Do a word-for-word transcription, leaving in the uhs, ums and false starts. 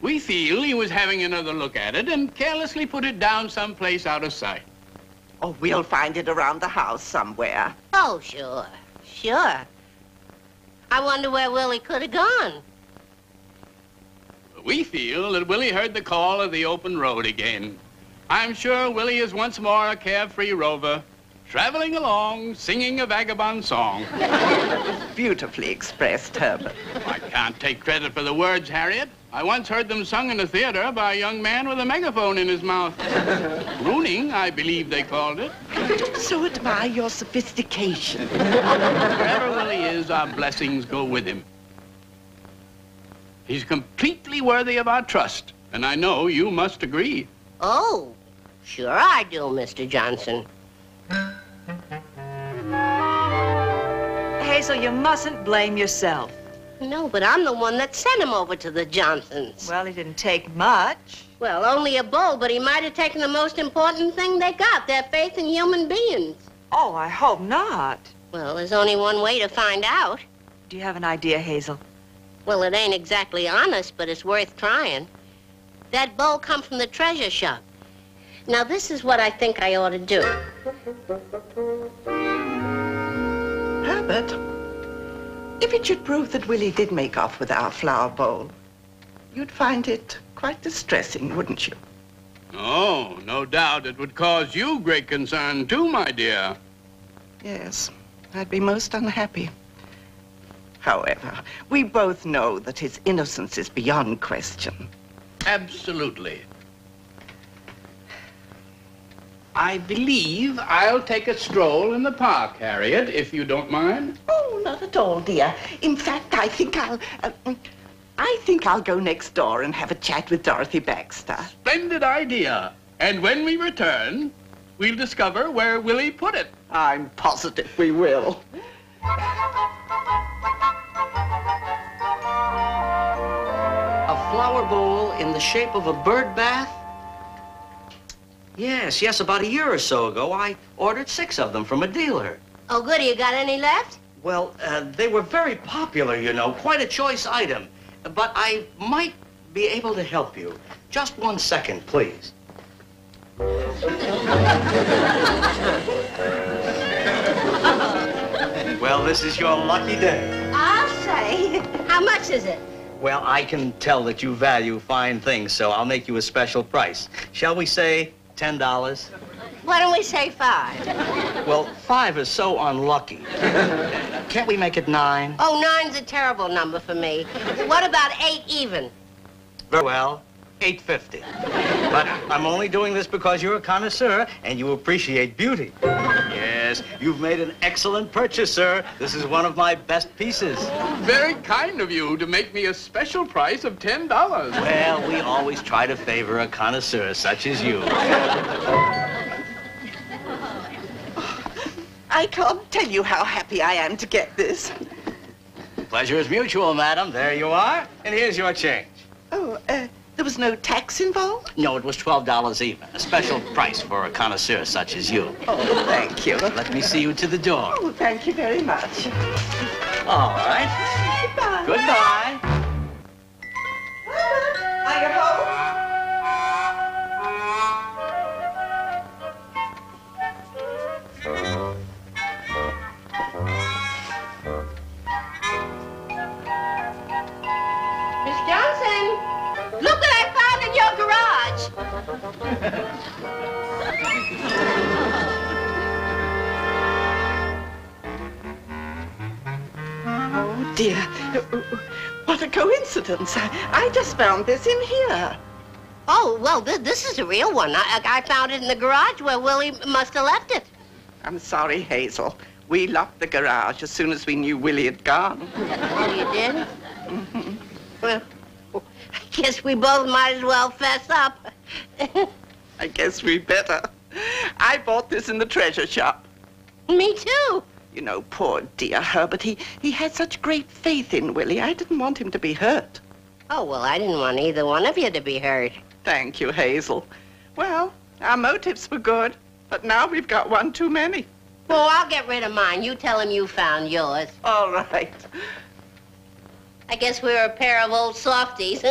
We feel he was having another look at it and carelessly put it down someplace out of sight. Oh, we'll find it around the house somewhere. Oh, sure, sure. I wonder where Willie could have gone. We feel that Willie heard the call of the open road again. I'm sure Willie is once more a carefree rover, traveling along, singing a vagabond song. Beautifully expressed, Herbert. I can't take credit for the words, Harriet. I once heard them sung in a theater by a young man with a megaphone in his mouth. Crooning, I believe they called it. So admire your sophistication. Wherever Willie is, our blessings go with him. He's completely worthy of our trust, and I know you must agree. Oh, sure I do, Mister Johnson. Hazel, you mustn't blame yourself. No, but I'm the one that sent him over to the Johnsons. Well, he didn't take much. Well, only a bowl, but he might have taken the most important thing they got, their faith in human beings. Oh, I hope not. Well, there's only one way to find out. Do you have an idea, Hazel? Well, it ain't exactly honest, but it's worth trying. That bowl come from the treasure shop. Now, this is what I think I ought to do. Herbert? If it should prove that Willie did make off with our flower bowl, you'd find it quite distressing, wouldn't you? Oh, no doubt it would cause you great concern, too, my dear. Yes, I'd be most unhappy. However, we both know that his innocence is beyond question. Absolutely. I believe I'll take a stroll in the park, Harriet, if you don't mind. Oh, not at all, dear. In fact, I think I'll... Uh, I think I'll go next door and have a chat with Dorothy Baxter. Splendid idea. And when we return, we'll discover where Willie put it. I'm positive we will. A flower bowl in the shape of a bird bath? Yes, yes, about a year or so ago, I ordered six of them from a dealer. Oh, goody, you got any left? Well, uh, they were very popular, you know, quite a choice item. But I might be able to help you. Just one second, please. Well, this is your lucky day. I'll say. How much is it? Well, I can tell that you value fine things, so I'll make you a special price. Shall we say... Ten dollars? Why don't we say five? Well, five is so unlucky. Can't we make it nine? Oh, nine's a terrible number for me. What about eight even? Very well, eight fifty. But I'm only doing this because you're a connoisseur and you appreciate beauty. Yes, you've made an excellent purchase, sir. This is one of my best pieces. Very kind of you to make me a special price of ten dollars. Well, we always try to favor a connoisseur such as you. I can't tell you how happy I am to get this. Pleasure is mutual, madam. There you are. And here's your change. Oh, uh... there was no tax involved? No, it was twelve dollars even. A special price for a connoisseur such as you. Oh, thank you. Let me see you to the door. Oh, thank you very much. All right. Goodbye. Goodbye. Are you home? Miss Johnson! Look what I found in your garage! Oh, dear. What a coincidence. I just found this in here. Oh, well, th this is a real one. I, I found it in the garage where Willie must have left it. I'm sorry, Hazel. We locked the garage as soon as we knew Willie had gone. Oh, you did? Mm-hmm. Well... I guess we both might as well fess up. I guess we better. I bought this in the treasure shop. Me too. You know, poor dear Herbert, he, he had such great faith in Willie. I didn't want him to be hurt. Oh, well, I didn't want either one of you to be hurt. Thank you, Hazel. Well, our motives were good, but now we've got one too many. Well, I'll get rid of mine. You tell him you found yours. All right. I guess we were a pair of old softies.